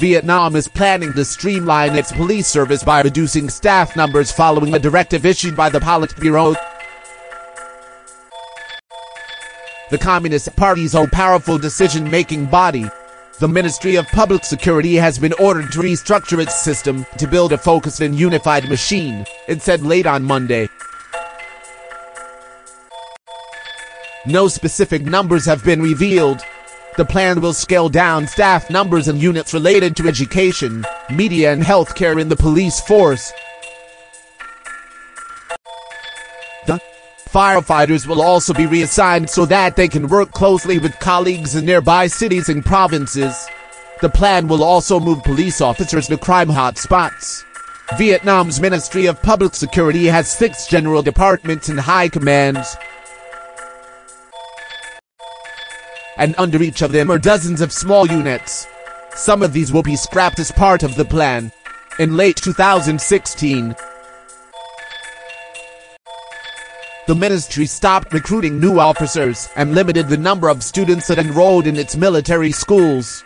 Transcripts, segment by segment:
Vietnam is planning to streamline its police service by reducing staff numbers following a directive issued by the Politburo. The Communist Party's own powerful decision-making body, the Ministry of Public Security, has been ordered to restructure its system to build a focused and unified machine, it said late on Monday. No specific numbers have been revealed. The plan will scale down staff numbers and units related to education, media and healthcare in the police force. The firefighters will also be reassigned so that they can work closely with colleagues in nearby cities and provinces. The plan will also move police officers to crime hotspots. Vietnam's Ministry of Public Security has 6 general departments and high commands, and under each of them are dozens of small units. Some of these will be scrapped as part of the plan. In late 2016, the ministry stopped recruiting new officers and limited the number of students that enrolled in its military schools.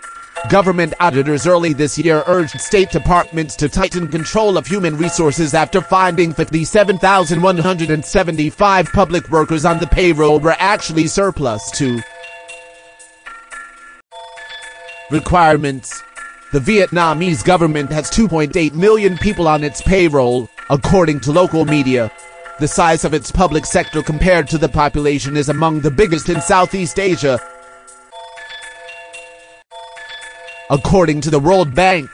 Government auditors early this year urged state departments to tighten control of human resources after finding 57,175 public workers on the payroll were actually surplus to requirements. The Vietnamese government has 2.8 million people on its payroll, according to local media. The size of its public sector compared to the population is among the biggest in Southeast Asia, according to the World Bank.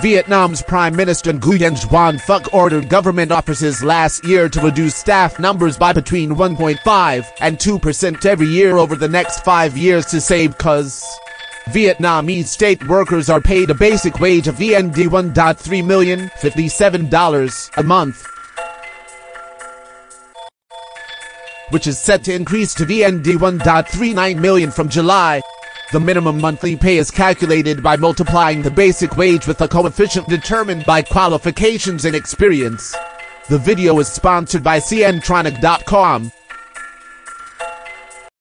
Vietnam's Prime Minister Nguyen Xuan Phuc ordered government offices last year to reduce staff numbers by between 1.5 and 2% every year over the next 5 years to save costs. Vietnamese state workers are paid a basic wage of VND $1.3 million ($57) a month, which is set to increase to VND $1.39 million from July. The minimum monthly pay is calculated by multiplying the basic wage with a coefficient determined by qualifications and experience. The video is sponsored by cntronic.com.